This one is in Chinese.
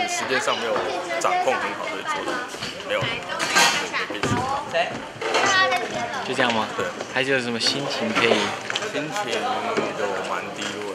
是时间上没有掌控很好，所以做的没有被学到。谁？就这样吗？对。还有什么心情可以？心情就蛮低落。